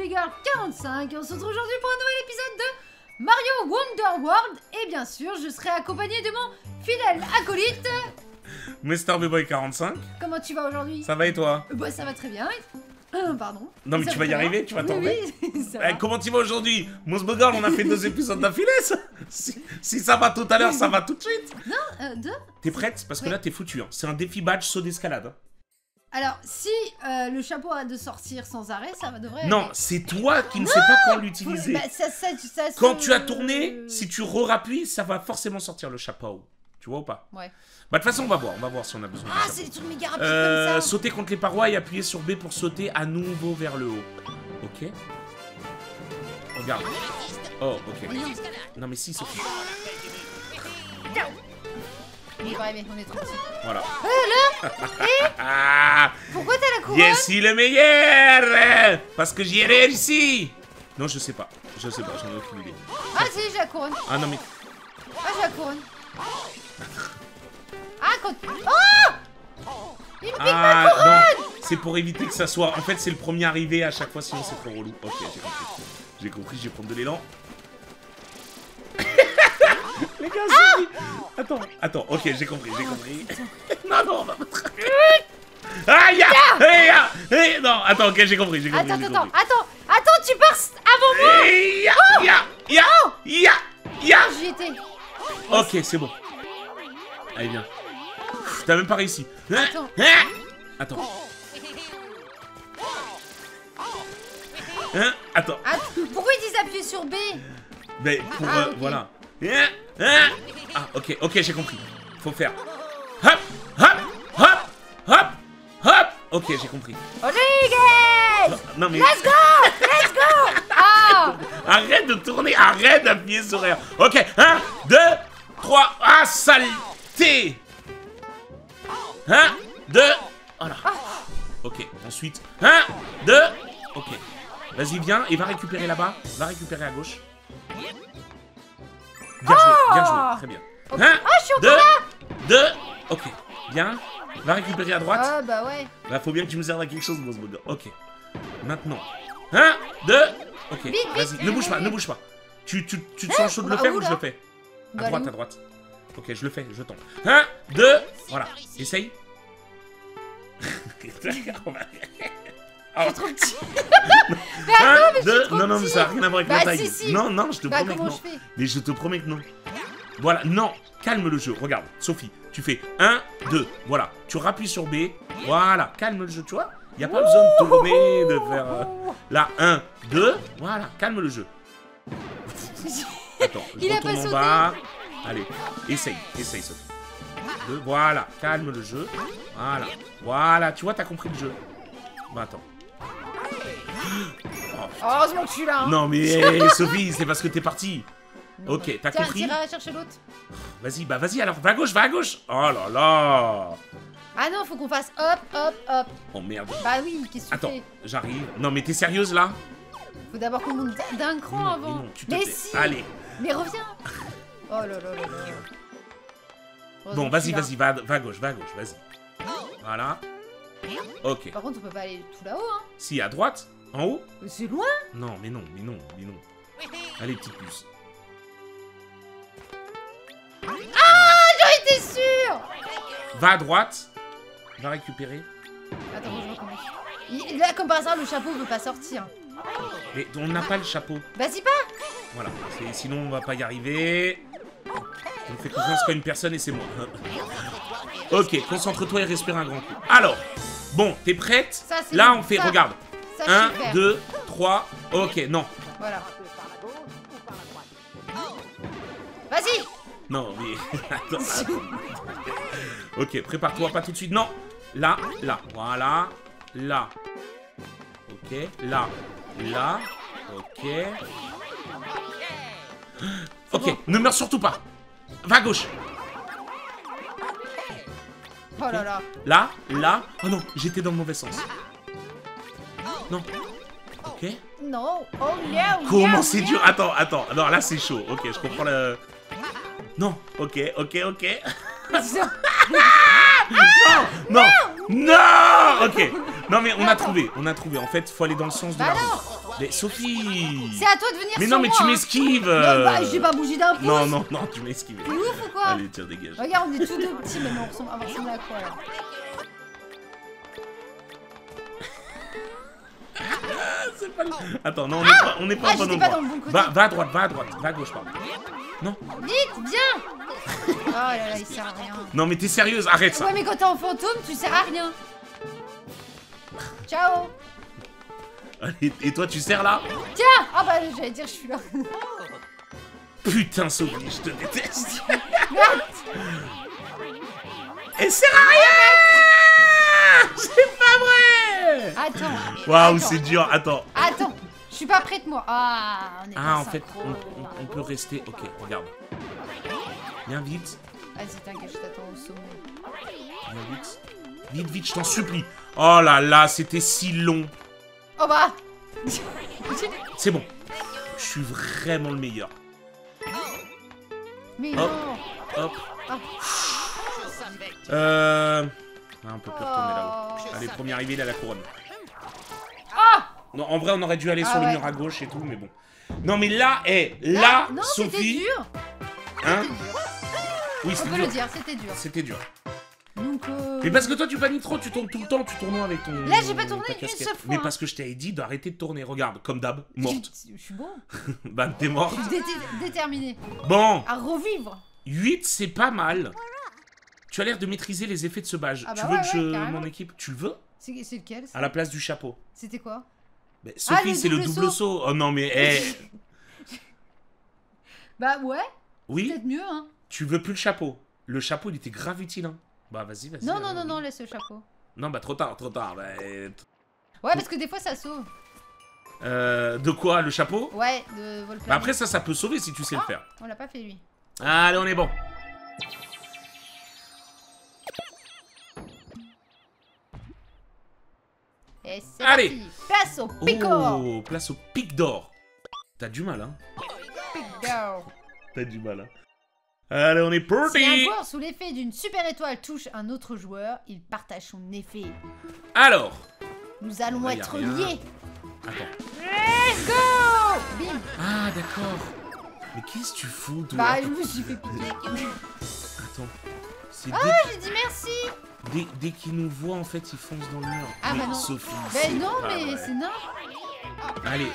MsBgirl45 et on se retrouve aujourd'hui pour un nouvel épisode de Mario Wonder World. Et bien sûr, je serai accompagné de mon fidèle acolyte MrBboy45. Comment tu vas aujourd'hui? Ça va et toi? Bah ça va très bien. Pardon. Non mais ça tu vas y arriver, tu vas tomber. Oui, comment tu vas aujourd'hui? MsBgirl, on a fait 2 épisodes d'affilée. Si ça va tout à l'heure, ça va tout de suite. Non, 2. T'es prête? Parce que là t'es foutu. Hein. C'est un défi badge saut d'escalade. Alors, si le chapeau a de sortir sans arrêt, ça devrait... Non, c'est toi qui ne sais pas quand l'utiliser. Bah, quand tu as tourné, si tu re-rappuies, ça va forcément sortir le chapeau. Tu vois ou pas? Ouais. Bah, de toute façon, on va voir si on a besoin de... Ah, c'est des trucs méga rapides comme ça. Sauter contre les parois et appuyer sur B pour sauter à nouveau vers le haut. Ok. Regarde. Oh, ok. Non, mais si, Sophie. On va arriver, on est trop... Voilà. Là et pourquoi t'as la couronne? Je suis le meilleur. Parce que j'y ai réussi. Non, je sais pas, j'en ai aucune idée. Ah si, j'ai la couronne. Ah non mais... Ah, j'ai la couronne. Ah, quand... Oh, il me pique ma couronne. C'est pour éviter que ça soit... En fait, c'est le premier arrivé à chaque fois, sinon c'est trop relou. Ok, j'ai compris. Je vais prendre de l'élan. Les gars, c'est... Attends, ok, j'ai compris. Non, on va pas... Aïe, non, attends, ok, j'ai compris. Attends, tu pars avant moi. J'y étais. Ok, c'est bon. Allez, viens. T'as même pas réussi. Attends. Attends. Pourquoi ils disent appuyer sur B? Ben, pour... voilà. Ah, ok, j'ai compris. Faut faire. Hop. Ok, j'ai compris. Rodriguez. Non mais... Let's go. Ah. Arrête de tourner, arrête d'appuyer sur R. Ok, 1, 2, 3. Ah, saleté. 1, 2. Voilà. Ok, ensuite. 1, 2. Ok. Vas-y, viens et va récupérer là-bas. Va récupérer à gauche. Bien joué, très bien. Okay. Je suis encore là. Ok, bien. Va récupérer à droite. Ah bah ouais. Là, faut bien que tu me serves à quelque chose, mon bug. Ok, maintenant. 1, 2, ok, vas-y, ne bouge pas. Tu te sens chaud de le faire ou je le fais? À droite. Ok, je le fais, je tombe. 1, 2, voilà, essaye. C'est trop petit. Mais attends, mais je suis trop... Non, mais ça n'a rien à voir avec la taille. Si. Non, je te promets que non. Mais je te promets que non. Voilà, non, calme le jeu. Regarde, Sophie, tu fais 1, 2, voilà. Tu rappuies sur B, voilà, calme le jeu, tu vois. Il n'y a pas besoin de tourner, de faire... Là, 1, 2, voilà, calme le jeu. Attends, il a pas sauté. Allez, essaye, Sophie. 2, voilà, calme le jeu. Voilà, tu vois, t'as compris le jeu. Bah attends. Heureusement que je suis là. Non mais Sophie, c'est parce que t'es parti. Ok, t'as compris. T'iras chercher l'autre. Vas-y alors, va à gauche. Oh là là. Ah non, faut qu'on fasse hop. Oh merde. Bah oui, qu'est-ce que tu fais? Attends, j'arrive. Non mais t'es sérieuse là? Faut d'abord qu'on monte d'un cran avant. Mais non, si. Allez. Mais reviens. Oh là là là. Bon, vas-y, va à gauche, vas-y. Voilà. Ok. Par contre, on peut pas aller tout là-haut, hein? Si, à droite, en haut. Mais c'est loin? Non, mais non. Allez, petite puce. Ah, j'en étais sûr! Va à droite, va récupérer. Attends, je recommence. Là, comme par hasard, le chapeau veut pas sortir. Mais on n'a pas le chapeau. Vas-y, pas! Voilà, sinon on va pas y arriver. On fait confiance qu'à une personne et c'est moi. Ok, concentre-toi et respire un grand coup. Alors, bon, t'es prête? Là, on fait, regarde. 1, 2, 3, ok, non. Voilà. Vas-y! Non, mais... Attends. Ok, prépare-toi, pas tout de suite, non. Là, voilà. Là. Ok, là. Ok. Ok, ne meurs surtout pas. Va à gauche. Okay. Oh là là. Là. Oh non, j'étais dans le mauvais sens. Non. Ok. Non. Oh yeah. Comment c'est dur. Attends. Non, là c'est chaud. Ok, je comprends le... Non. Ok. Non. Ok. Non mais on a trouvé. En fait, faut aller dans le sens de la roue. Mais Sophie! C'est à toi de venir. Mais non, mais moi, tu m'esquives! Bah, j'ai pas bougé d'un pouce! Non, non, non, tu m'esquives! T'es ouf ou quoi? Allez, tiens, dégage! Regarde, on est tous deux petits, mais on ressemble à quoi là? C'est pas le... Attends, non, on n'est pas au bon endroit. Va à droite, va à droite, va à gauche, pardon. Non. Vite, viens. Oh là là, il sert à rien. Non, mais t'es sérieuse, arrête ça. Ouais, mais quand t'es en fantôme, tu sers à rien. Ciao. Allez, et toi, tu sers là? Tiens. Ah bah, j'allais dire, je suis là. Putain, Sophie, je te déteste. Elle sert à rien. C'est pas vrai. Attends. Waouh, c'est dur. Attends. Attends. Je suis pas prête, moi. Ah, on est en fait, on peut rester. Ok, regarde. Viens vite. Vas-y, t'inquiète, je t'attends au sommet. Viens vite. Vite, vite, je t'en supplie. Oh là là, c'était si long. Oh bah. C'est bon. Je suis vraiment le meilleur. Mais hop, non. Hop. Ah. Ah, on peut plus retourner là-haut. Allez, premier arrivé, il a la couronne. Ah! Non, en vrai, on aurait dû aller sur le mur à gauche et tout, mais bon. Non, mais là, là, non, Sophie. Hein? Oui, c'était dur. On peut le dire, c'était dur. C'était dur. Donc, mais parce que toi, tu paniques trop, tu tournes tout le temps, tu tournes avec ton. Là, j'ai pas tourné une seule fois. Mais parce que je t'avais dit d'arrêter de tourner. Regarde, comme d'hab, morte. Je suis bon. Bah, t'es morte. Je suis déterminée. Bon. À revivre. 8, c'est pas mal. Tu as l'air de maîtriser les effets de ce badge. Ah bah tu veux que mon équipe... Tu le veux? C'est lequel? À la place du chapeau. C'était quoi? Bah, Sophie, c'est le double saut. Oh non, mais... Bah ouais. Oui. Peut-être mieux, hein. Tu veux plus le chapeau? Le chapeau, il était grave utile, hein. Bah vas-y, vas-y. Non, non, non, non, laisse le chapeau. Non, bah trop tard, trop tard. Bah... Ouais, parce que des fois, ça sauve. De quoi? Le chapeau? Ouais, de Volplan. Bah après, ça peut sauver si tu sais le faire. On l'a pas fait, lui. Allez, on est bon. Et allez, place au pic d'or. Oh, place au pic d'or. T'as du mal, hein. Pic d'or. T'as du mal, hein. Allez, on est parti. Si un joueur sous l'effet d'une super étoile touche un autre joueur, il partage son effet. Alors, nous allons être liés. Attends. Let's go. Bim. Ah, d'accord. Mais qu'est-ce que tu fous, toi? Bah, je me suis fait piquer. Attends. Ah, j'ai dit merci. Dès qu'ils nous voient, en fait, ils foncent dans le mur. Ah bah non, Sophie, mais non, mais c'est non. Allez,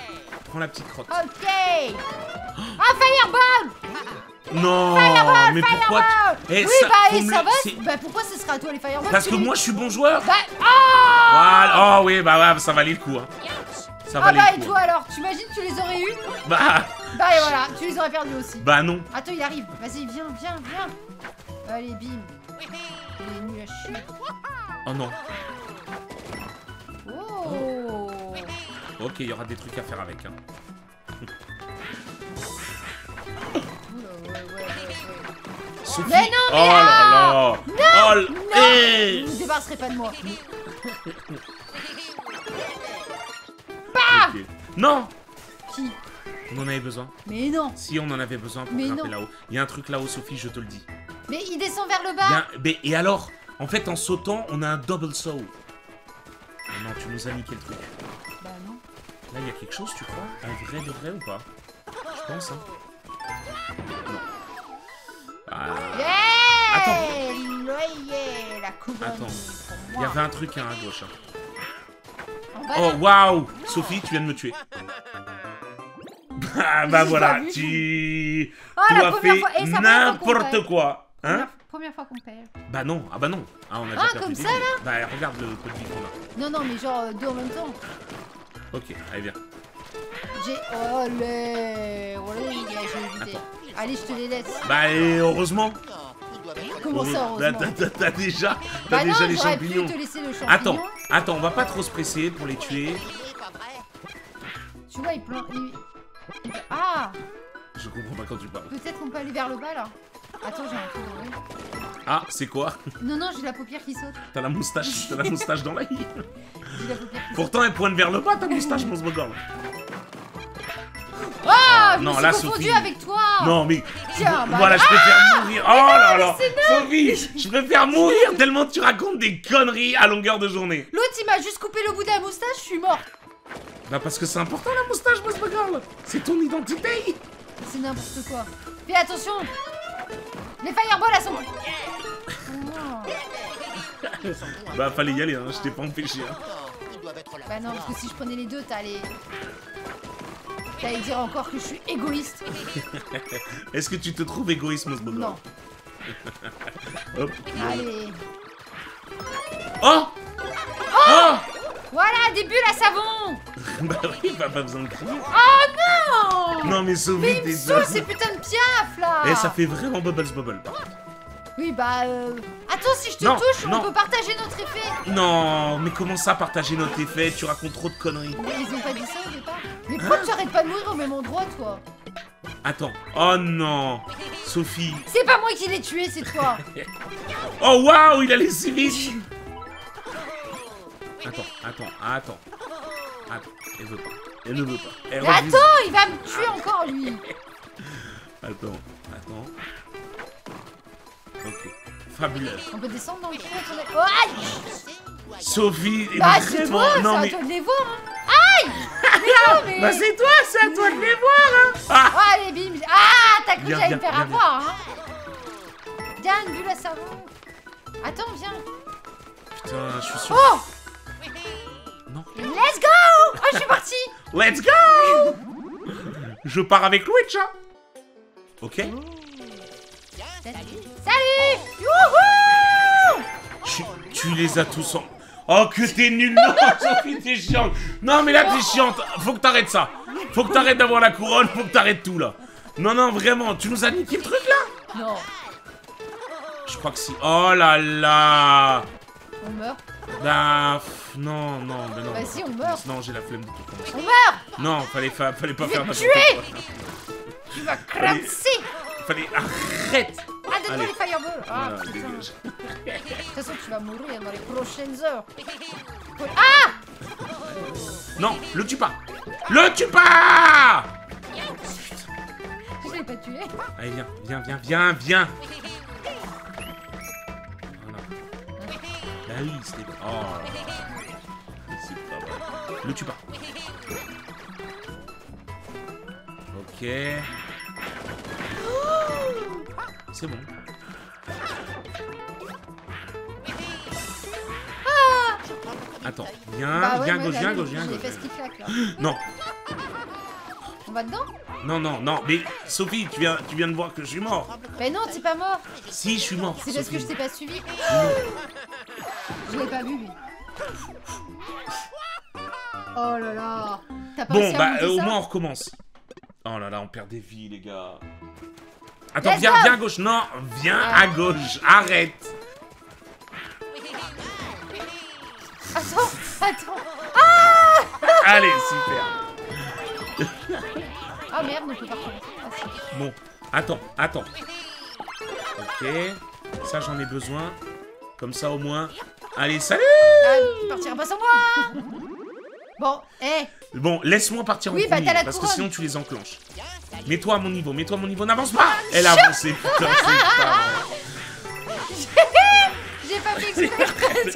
prends la petite crotte. Ok. Ah, fireball. Non, fireball, mais pourquoi tu... eh, oui, ça... bah, et ça va. Bah, pourquoi ce sera à toi les fireballs? Parce que moi, je suis bon joueur. Bah, voilà. Oh oui, bah, ça valait le coup, hein. Ça valait le coup. Et toi, alors, tu imagines que tu les aurais eu? Bah, et voilà, tu les aurais perdus aussi. Bah, non. Attends, il arrive. Vas-y, viens, viens, viens. Allez, bim. Oh non. Oh. Ok, il y aura des trucs à faire avec, hein. Sophie. Mais non, mais oh là là. Non, oh hey. Vous ne vous débarrasserez pas de moi. Bah okay. Non. Qui? On en avait besoin. Mais non. Si, on en avait besoin pour grimper là-haut. Il y a un truc là-haut, Sophie, je te le dis. Mais il descend vers le bas. Mais, et alors? En fait, en sautant, on a un double saut. Oh non, tu nous as niqué le truc. Bah non. Là, il y a quelque chose, tu crois? Un vrai de vrai ou pas? Je pense, hein. Non. Yeah. Attends. Yeah, la couronne. Attends. Il y avait un truc, hein, à gauche. Hein. Oh, waouh! Sophie, tu viens de me tuer. Bah voilà, tu... tu as fait n'importe quoi. Hein? Première fois qu'on perd. Bah non, ah bah non. Ah, on a déjà perdu comme ça là? Bah regarde le petit qu'on a. Non, non, mais genre deux en même temps. Ok, allez, viens. J'ai... Oh les... Oh les gars, j'ai évité. Allez, je te les laisse. Bah et heureusement. Comment ça, heureusement? T'as déjà... T'as déjà les champignons. Attends, attends, on va pas trop se presser pour les tuer. Tu vois, il plante... Ah! Je comprends pas quand tu parles. Peut-être qu'on peut aller vers le bas là. Attends, j'ai un truc. Ah, c'est quoi? Non, non, j'ai la paupière qui saute. T'as la moustache, t'as la moustache dans l'œil. J'ai la paupière qui Pourtant, elle pointe vers le bas ta moustache, mon smogorn. Ah! Non, là, Sophie. Avec toi. Non, mais. Tiens, bah, voilà, je préfère mourir. Oh là là! Sophie, je préfère mourir tellement tu racontes des conneries à longueur de journée. L'autre, il m'a juste coupé le bout de la moustache, je suis mort. Bah parce que c'est important la moustache, MsBgirl! C'est ton identité! C'est n'importe quoi. Fais attention! Les fireballs, elles sont... Oh. Bah fallait y aller, hein. Je t'ai pas empêché. Hein. Bah non, parce que si je prenais les deux, t'allais... T'allais dire encore que je suis égoïste. Est-ce que tu te trouves égoïste, MsBgirl? Non. Hop. Allez. Oh! Oh! Voilà, des bulles à savon! Bah oui, pas besoin de crier. Oh non! Non mais Sophie, t'es saoule, c'est putain de piaf là! Eh, ça fait vraiment bubbles bubble. Oui, bah Attends, si je te touche, on peut partager notre effet. Non, mais comment ça, partager notre effet? Tu racontes trop de conneries. Mais ils ont pas dit ça au départ. Mais pourquoi tu arrêtes pas de mourir au même endroit, toi? Attends, oh non! Sophie. C'est pas moi qui l'ai tué, c'est toi! Oh waouh, il allait si vite! Attends, elle veut pas. Mais attends, il va me tuer encore, lui. Attends. Ok, fabuleux. On peut descendre dans le trou et tourner. Oh, aïe! Sophie, bah, c'est toi, c'est à toi de les voir, hein. Aïe! Mais... Bah c'est toi, c'est à toi de les voir, hein. Ah, allez, bim. Ah, t'as cru que j'allais me faire avoir, hein. Viens, une bulle à savon. Attends, viens. Putain, je suis sûr. Oh! Non. Let's go! Oh, je suis parti! Let's go! Je pars avec Louis, hein. Ok. Salut! Youhou! Tu les as tous en... Oh, que t'es nul! Non, Sophie, t'es chiante! Non, mais là, t'es chiante! Faut que t'arrêtes ça! Faut que t'arrêtes d'avoir la couronne, faut que t'arrêtes tout, là! Non, vraiment, tu nous as niqué le truc, là? Non. Je crois que si... Oh là là! On meurt? Bah... Non. Bah si, on meurt. Non, j'ai la flemme de tout comme ça. On meurt. Non, fallait pas faire... Tu es... Tu vas clamser. Fallait... Arrête. Ah, donne-moi les fireballs. Ah, putain. De toute façon, tu vas mourir dans les prochaines heures. Ah. Non, le tue pas. Le tue pas. Je l'ai pas tué. Allez, viens. Ah oui, c'était... Oh... C'est pas vrai. Le tue pas. Ok... C'est bon. Attends, viens gauche. Non. On va dedans? Non, mais Sophie, tu viens de voir que je suis mort. Mais non, t'es pas mort. Si, je suis mort. C'est parce que je t'ai pas suivi. Je l'ai pas vu, lui. Oh là là. T'as pas réussi à monter ça ? Au moins on recommence. Oh là là, on perd des vies, les gars. Attends, viens à gauche. Non, viens à gauche. Arrête. Attends. Ah ! Allez, super. Ah merde, on peut pas remonter. Bon, attends. Ok, ça j'en ai besoin. Comme ça au moins. Allez, salut! Partira pas sans moi! Bon, Bon, laisse-moi partir en premier, parce que sinon tu les enclenches. Mets-toi à mon niveau, n'avance pas! Elle a avancé, putain, c'est pas vrai. J'ai pas fait exprès.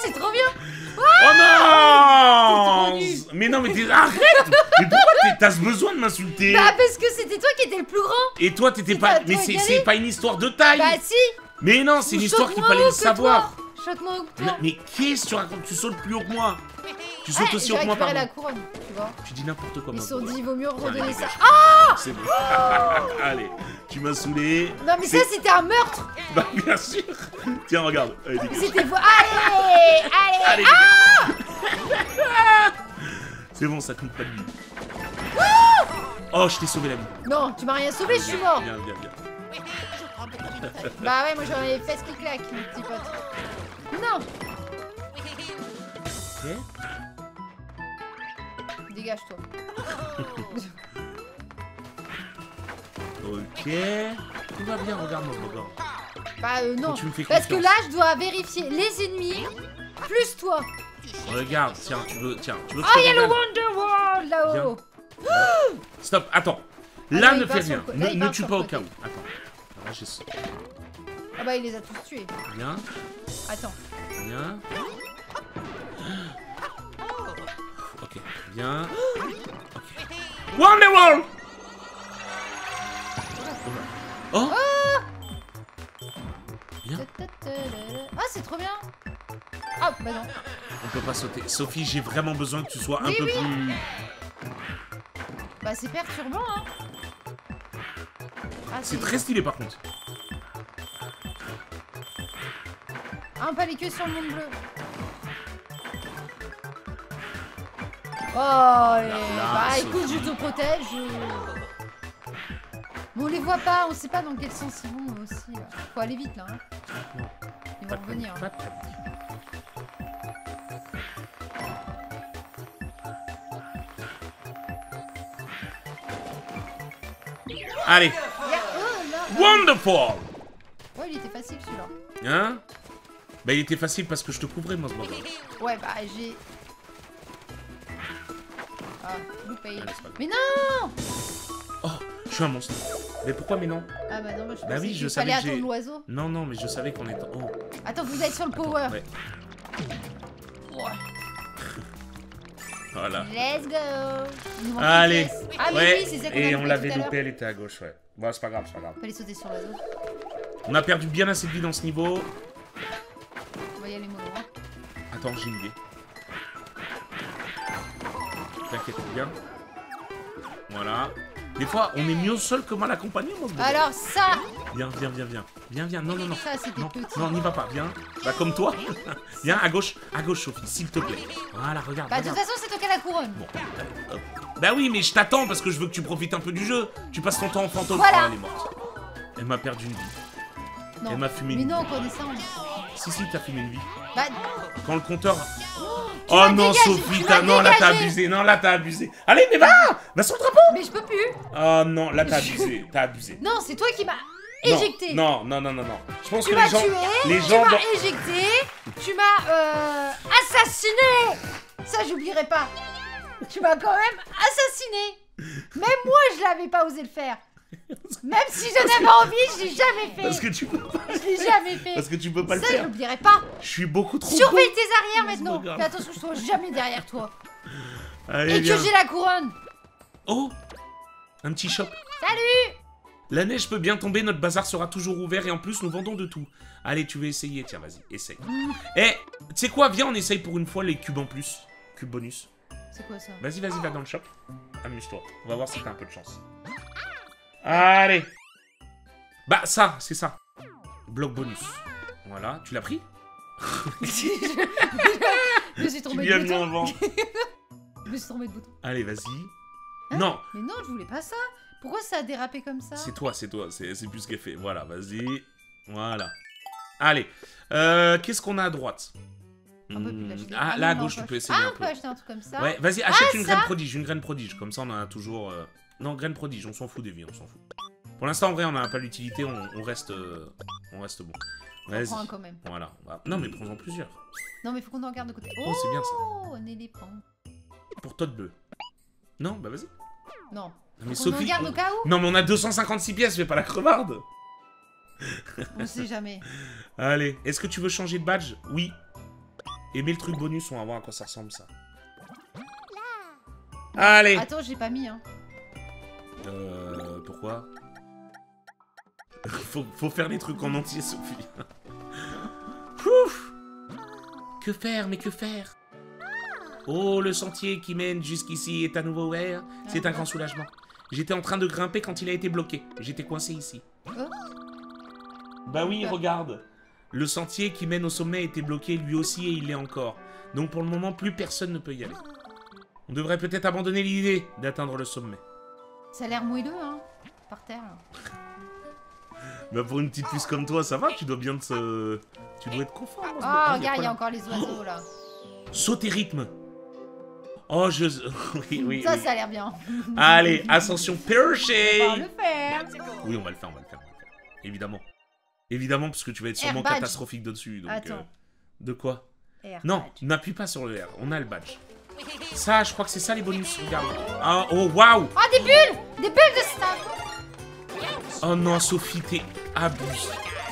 C'est trop bien! Oh non! Mais arrête! Mais pourquoi t'as ce besoin de m'insulter? Bah parce que c'était toi qui étais le plus grand! Et toi t'étais pas... Mais c'est pas une histoire de taille! Bah si! Mais non, c'est une histoire qu'il fallait savoir. Chante-moi haut que toi. Mais qu'est-ce que tu racontes? Tu sautes plus haut que moi. Tu sautes aussi haut que moi, pardon. La couronne, tu vois. Tu dis n'importe quoi. Ils sont dit, il vaut mieux redonner ça. Ah! C'est bon. Allez, tu m'as saoulé. Non, mais ça, c'était un meurtre. Bah, bien sûr. Tiens, regarde. C'était vous. Allez. Ah! C'est bon, ça compte pas de vie. Oh, je t'ai sauvé la vie. Non, tu m'as rien sauvé, je suis mort. Bien. Bah ouais, moi j'en ai les fesses qui claquent, mon petit pote. Non. Ok. Dégage-toi. Ok. Tout va bien, regarde-moi, regarde. Bah non, parce que là je dois vérifier les ennemis, plus toi. Regarde, tiens, tu veux... Oh, y'a le Wonder World là-haut. Stop, attends. Là, ne fais rien, ne tue pas au cas où. Attends. Ah bah il les a tous tués. Viens. Attends. bien. Wonder World. Oh, bien. Ah, c'est trop bien. Ah, bah non. On peut pas sauter. Sophie, j'ai vraiment besoin que tu sois un peu plus... Bah, c'est perturbant, hein. Ah, c'est très stylé, par contre. Un palais que sur le monde bleu. Oh, bah écoute, je te protège. Mais on les voit pas, on sait pas dans quel sens ils vont aussi. Là. Faut aller vite là. Hein. Ils vont revenir. Hein. Allez. Oh, Wonderful. Ouais, il était facile celui-là. Hein? Bah, il était facile parce que je te couvrais moi ce bordel. Ouais, bah j'ai. Ah, loupé. Mais non! Oh, je suis un monstre. Mais pourquoi, mais non? Ah bah non, moi je pensais que je savais attendre l'oiseau. Non, non, mais je savais qu'on était... Oh. Attends, vous êtes sur le power. Ouais. Voilà. Let's go. Allez. Ah mais oui, c'est ça qu'on a loupé. Et on l'avait loupé, elle était à gauche, ouais. Bon, c'est pas grave, c'est pas grave. Fallait sauter sur l'oiseau. On a perdu bien assez de vie dans ce niveau. On va y aller, mon droit. Attends, j'ai une idée. T'inquiète bien. Voilà. Des fois, on est mieux seul que mal accompagné, moi. Alors ça. Viens, viens, viens, viens. Viens, viens. Non, non, non. Ça, non, non, n'y va pas. Viens. Bah, comme toi. Viens, à gauche, Sophie, s'il te plaît. Voilà, regarde. Bah, de toute façon, c'est toi qui as la couronne. Bon. Hop. Bah oui, mais je t'attends parce que je veux que tu profites un peu du jeu. Tu passes ton temps en fantôme. Voilà. Elle est morte. Elle m'a perdu une vie. Non. Elle m'a fumé une vie. Mais non, on descend. Si, si, t'as fumé une vie. Bah. Quand le compteur. Oh non, Sophie, non, là t'as abusé, non, là t'as abusé. Allez, mais va, va sur le drapeau. Mais je peux plus. Oh non, là t'as abusé, t'as abusé. Non, c'est toi qui m'as éjecté. Non, non, non, non, non. Je pense que les gens... Tu m'as éjecté, tu m'as assassiné. Ça, j'oublierai pas. Tu m'as quand même assassiné. Même moi, je l'avais pas osé le faire. Même si j'en avais envie, je l'ai jamais fait. Parce que tu peux pas. Je l'ai jamais fait. Parce que tu peux pas le faire. Ça, je l'oublierai pas. Je suis beaucoup trop. Surveille tes arrières maintenant. Fais attention, je sois jamais derrière toi. Allez, et que j'ai la couronne. Oh, un petit shop. Salut. La neige peut bien tomber, notre bazar sera toujours ouvert et en plus nous vendons de tout. Allez, tu veux essayer? Tiens, vas-y, essaye. Eh, tu sais quoi? Viens, on essaye pour une fois les cubes en plus. Cubes bonus. C'est quoi ça? Vas-y, vas-y, va dans le shop. Amuse-toi. On va voir si t'as un peu de chance. Allez. Bah ça, c'est ça. Bloc bonus. Voilà, tu l'as pris? Je suis tombé de bouton. Je me suis tombé de bouton. Allez, vas-y. Hein? Non. Mais non, je voulais pas ça. Pourquoi ça a dérapé comme ça? C'est toi, c'est toi. C'est plus ce qu'elle fait. Voilà, vas-y. Voilà. Allez. Qu'est-ce qu'on a à droite? Ah, là à gauche, tu peux essayer un peu. Ah, on peut acheter un truc comme ça. Ouais, vas-y, achète une graine prodige. Une graine prodige. Comme ça, on en a toujours... Non, graine prodige, on s'en fout des vies, on s'en fout. Pour l'instant, en vrai, on n'a pas l'utilité, on reste bon. Vas-y. Prends un quand même. Voilà. Non, mais prends-en plusieurs. Non, mais faut qu'on en garde de côté. Oh, c'est bien ça. Oh, on est des pans. Pour Todd bleu. Non, bah vas-y. Non. Mais Sophie, on en garde au cas où. Non, mais on a 256 pièces, fais pas la crevarde. On sait jamais. Allez, est-ce que tu veux changer de badge? Oui. Et mets le truc bonus, on va voir à quoi ça ressemble ça. Allez. Attends, j'ai pas mis, hein. Pourquoi? Faut faire les trucs en entier, Sophie. Pouf. Que faire, mais que faire? Oh, le sentier qui mène jusqu'ici est à nouveau ouvert. C'est un grand soulagement. J'étais en train de grimper quand il a été bloqué. J'étais coincé ici. Bah oui, regarde. Le sentier qui mène au sommet était bloqué lui aussi et il l'est encore. Donc pour le moment, plus personne ne peut y aller. On devrait peut-être abandonner l'idée d'atteindre le sommet. Ça a l'air moelleux, hein, par terre. Bah pour une petite puce comme toi, ça va, tu dois bien te... Tu dois être confort. Oh, regarde, il y a encore les oiseaux, là. Sauter rythme. Oh, je... oui, oui, ça, oui. Ça a l'air bien. Allez, ascension perché. On va le faire. Oui, on va le faire, on va le faire. Évidemment. Évidemment, parce que tu vas être sûrement catastrophique de dessus. Donc, attends. De quoi? Air non, n'appuie pas sur le R, on a le badge. Ça, je crois que c'est ça les bonus, regarde. Ah, oh, waouh! Oh, des bulles! Des bulles de stuff! Oh non, Sophie, t'es abusée.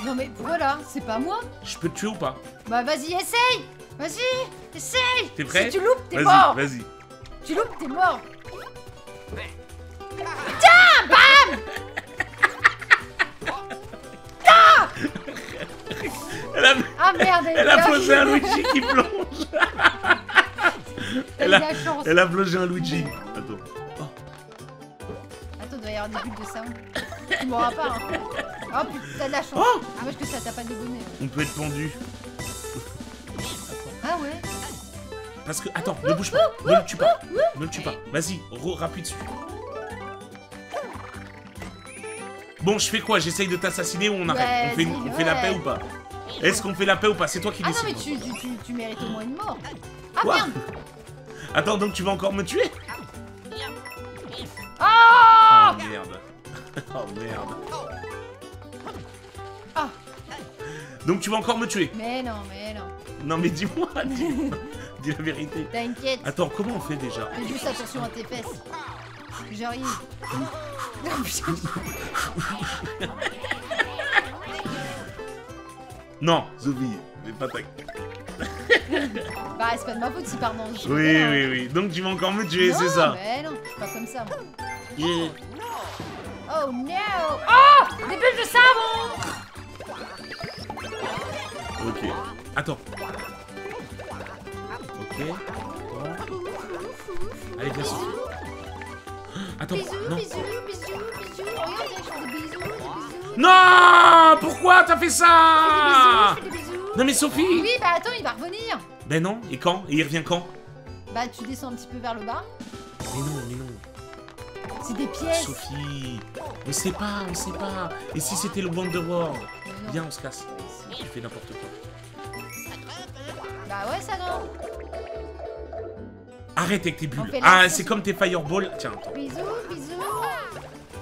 Non mais voilà, c'est pas moi. Je peux te tuer ou pas? Bah vas-y, essaye! Vas-y, essaye! T'es prêt? Si tu loupes, t'es mort! Vas-y, vas-y. Tu loupes, t'es mort. Tiens, bam. Ah merde, elle a posé un Luigi qui plonge. elle a plongé un Luigi. Attends. Oh. Attends, il doit y avoir des bulles de sound. Tu m'auras pas, hein. Oh putain, t'as de la chance. Oh. Ah parce que ça t'a pas débonné. On peut être pendu. Ah ouais. Parce que, attends, ne bouge pas. Ne le tue pas. Ne le tue pas. Vas-y, rappuie dessus. Bon, je fais quoi? J'essaye de t'assassiner ou on arrête? On fait la paix ou pas? Est-ce qu'on fait la paix ou pas? C'est toi qui décides. Ah non, mais tu mérites au moins une mort. Ah merde. Attends, donc tu vas encore me tuer? Oh merde. Oh merde. Donc tu vas encore me tuer? Mais non, mais non. Non mais dis-moi, dis la vérité. T'inquiète. Attends, comment on fait déjà? Fais juste attention à tes fesses. J'arrive. Non, Sophie, mais pas ta... Bah, c'est pas de ma faute si par manche. Oui, oui, oui. Donc tu vas encore me tuer, c'est ça? Mais non, je suis pas comme ça, moi. Yeah. Oh no. Oh, des bulles de savon. Ok. Attends. Ok. Allez, viens Sophie. Attends. Bisous, non. Bisous, bisous, bisous. Regarde, je fais des bisous, Non. Pourquoi t'as fait ça? Je fais des bisous. Non mais Sophie. Oui, bah attends, il va revenir. Ben non. Et quand? Et il revient quand? Bah tu descends un petit peu vers le bas. Mais non, mais non. C'est des pièces. Sophie, on sait pas, on sait pas. Et si c'était le Wonder World? Viens, on se casse. Tu fais n'importe quoi. Bah ouais, ça non. Arrête avec tes bulles. Ah, c'est comme tes fireballs. Tiens, attends. Bisous, bisous.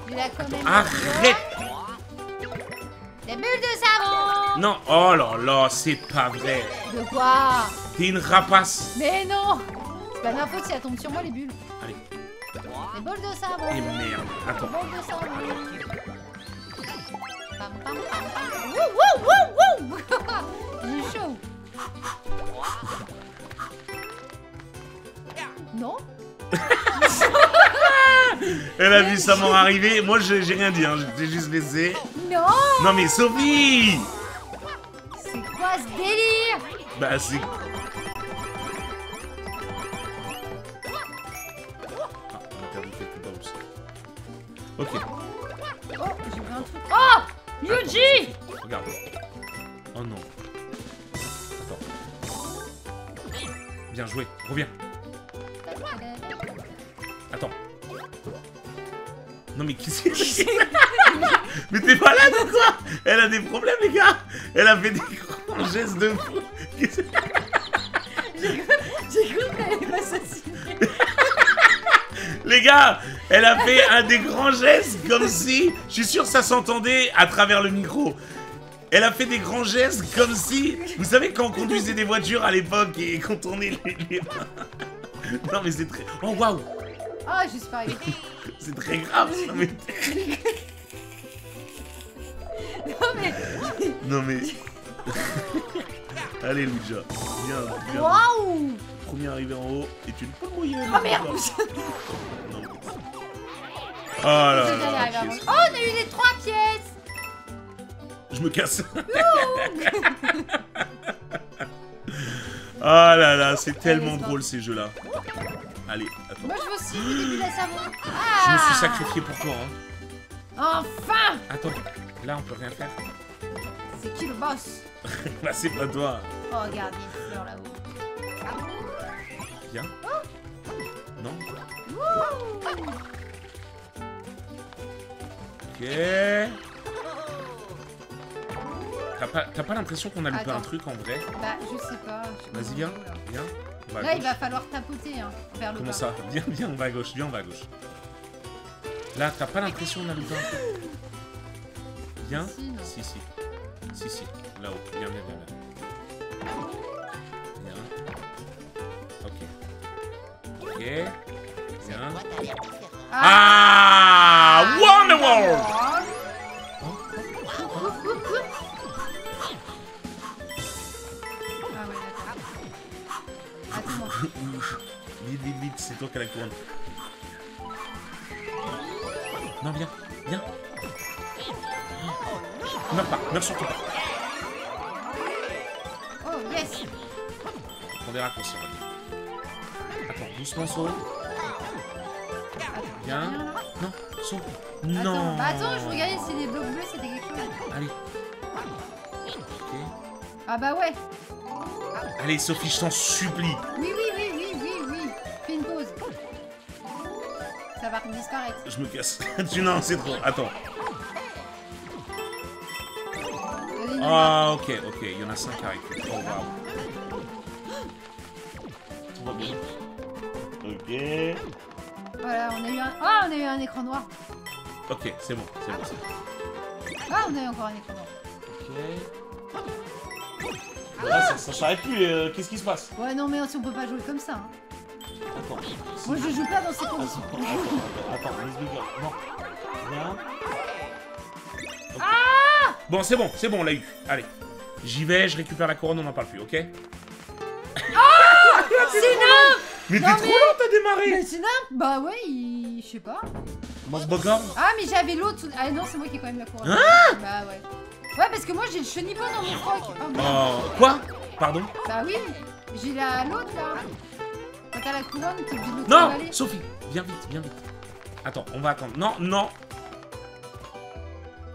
Il a quand même. Arrête. Les bulles de savon. Non, oh là là, c'est pas vrai. De quoi? T'es une rapace. Mais non. C'est pas ma faute si elle tombe sur moi, les bulles. Allez. Les bulles de savon. Et merde, attends. Les bulles de savon. Wouh! J'ai chaud! Non? Elle a vu sa mort arriver. Moi, j'ai rien dit, hein. J'ai juste laissé. Non! Non, mais Sophie! C'est quoi ce délire? Bah, c'est. Ah, on a perdu quelques bombes. Ok. Oh, j'ai pris un truc. Oh! Luigi! Regarde. Oh non. Attends. Bien joué. Reviens. Attends. Non mais qui c'est? Mais t'es malade ou quoi? Elle a des problèmes les gars. Elle a fait des grands gestes de fou. J'ai cru qu'elle allait m'assassiner. Les gars, elle a fait un des grands gestes comme si... Je suis sûr que ça s'entendait à travers le micro. Elle a fait des grands gestes comme si... Vous savez quand on conduisait des voitures à l'époque et qu'on tournait les mains. Non mais c'est très... Oh waouh. Oh je suis pas arrivée. C'est très grave ça mais... Non mais... Non mais... Allez Luigi, bien. Waouh. Premier arrivé en haut et tu ne peux pas mouiller. Oh merde. Oh là là. Oh, on a eu les 3 pièces. Je me casse. Oh là là, c'est tellement drôle ces jeux-là. Allez, attends. Moi, je veux aussi le début de la savon. Ah. Je me suis sacrifié pour toi. Hein. Enfin. Attends, là, on peut rien faire. C'est qui le boss? Bah, c'est pas toi. Oh, regarde, il y a une fleur là-haut. Viens. Oh. Non. Wouh. Ok. T'as pas l'impression qu'on a loupé un truc en vrai? Bah je sais pas. Vas-y viens, viens. Là il va falloir tapoter hein, vers le bas. Comment ça? Viens, viens, on va à gauche, viens, on va à gauche. Là t'as pas l'impression qu'on a loupé un truc? Viens. Si, si. Si, si. Là-haut. Viens, viens, viens. Viens. Ok. Ok. Viens. Ah! Wonder World! Ah ouais, attends. Vite, vite, vite, c'est plutôt qu'à la couronne. Non, viens, viens. Meurs pas, meurs surtout pas. Oh, yes. On verra qu'on s'y revient. Attends, doucement, saute. Bien. Non, saute. Non. Attends, je regardais si les blocs bleus c'était quelque chose. Allez. Ok. Ah bah ouais. Allez, Sophie, je t'en supplie. Oui. Fais une pause. Ça va disparaître. Je me casse. Non, c'est trop. Attends. Ah, ok, il y en a 5 à récupérer. Oh, waouh. Trop bien. Ok. Voilà, on a eu un... Ah, on a eu un écran noir. Ok, c'est bon, c'est bon, c'est bon. Ah, on a eu encore un écran noir. Ok. Ah, ah ça s'arrête plus, qu'est-ce qui se passe? Ouais, non, mais on peut pas jouer comme ça. Hein. Attends. Moi, je joue pas dans ces conditions. Attends, MsBgirl, non. Viens. Okay. Ah. Bon, c'est bon, on l'a eu. Allez, j'y vais, je récupère la couronne, on n'en parle plus, ok? Ah, c'est nain! Mais t'es trop lent, t'as démarré! Mais c'est nain? Bah ouais, je sais pas. MsBgirl? Ah, mais j'avais l'autre. Ah non, c'est moi qui ai quand même la couronne. Ah! Bah ouais. Ouais, parce que moi j'ai le Chenipan dans mon froc. Quoi? Pardon? Bah oui, j'ai l'autre là. Quand t'as la couronne, t'es obligé de l'autre. Non! Sophie, viens vite, Attends, on va attendre. Non, non!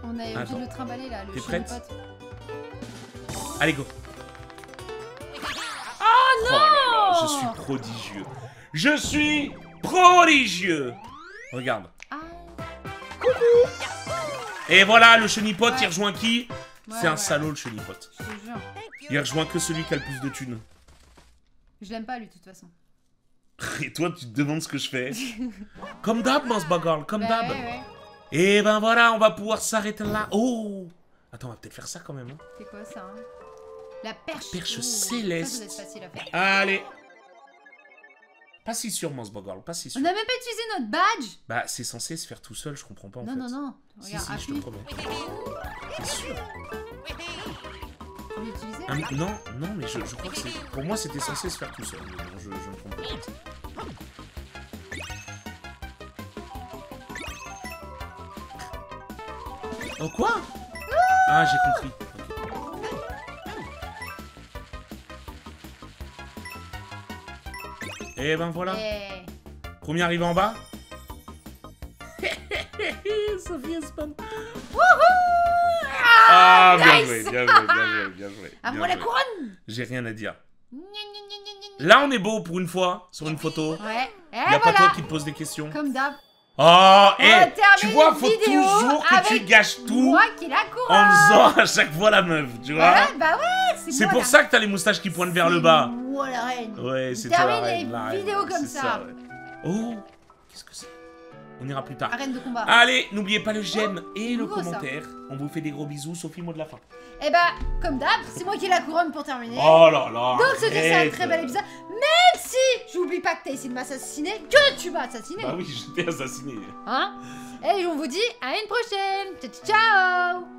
On a obligé de le trimballer là, le chien de pote. Allez, go. Oh non, je suis prodigieux. Regarde. Ah. Coucou. Et voilà, le chenipote, il rejoint qui? C'est un salaud, le chenipote. Je te jure. Il rejoint que celui qui a le plus de thunes. Je l'aime pas, lui, de toute façon. Et toi, tu te demandes ce que je fais. Comme d'hab, MsBgirl, comme d'hab. Et ben voilà, on va pouvoir s'arrêter là. Oh! Attends, on va peut-être faire ça quand même. Hein. C'est quoi ça? Hein, la perche. Perche céleste. Ça, ça doit être. Allez. Pas si sûr, MsBgirl, pas si sûr. On n'a même pas utilisé notre badge. Bah, c'est censé se faire tout seul, je comprends pas en fait. Non. Regarde, si, je te promets. C'est sûr. On l'utilisait non, mais je crois que c'est... Pour moi, c'était censé se faire tout seul. Mais bon, je me trompe pas. Oh quoi? Ah, j'ai compris. Et ben voilà. Premier arrivé en bas. Sophie Espan. Ah, bien joué, bien joué. À moi la couronne. J'ai rien à dire. Là, on est beau pour une fois, sur une photo. Ouais. Y'a pas toi qui te pose des questions. Comme d'hab. Oh, hey, tu vois, faut toujours que tu gâches tout en faisant à chaque fois la meuf, tu vois. C'est pour ça que t'as les moustaches qui pointent vers le bas. Moi la reine. Ouais, c'est toi la reine. Termine les vidéos comme ça. Oh, qu'est-ce que c'est? On ira plus tard. Arène de combat. Allez, n'oubliez pas le j'aime et le commentaire. On vous fait des gros bisous. Sophie, mot de la fin. Eh bah, comme d'hab, c'est moi qui ai la couronne pour terminer. Oh là là. Donc c'était un très bel épisode. Même si j'oublie pas que t'as essayé de m'assassiner, que tu m'as assassiné. Bah oui, je t'ai assassiné. Hein. Et on vous dit à une prochaine. Ciao.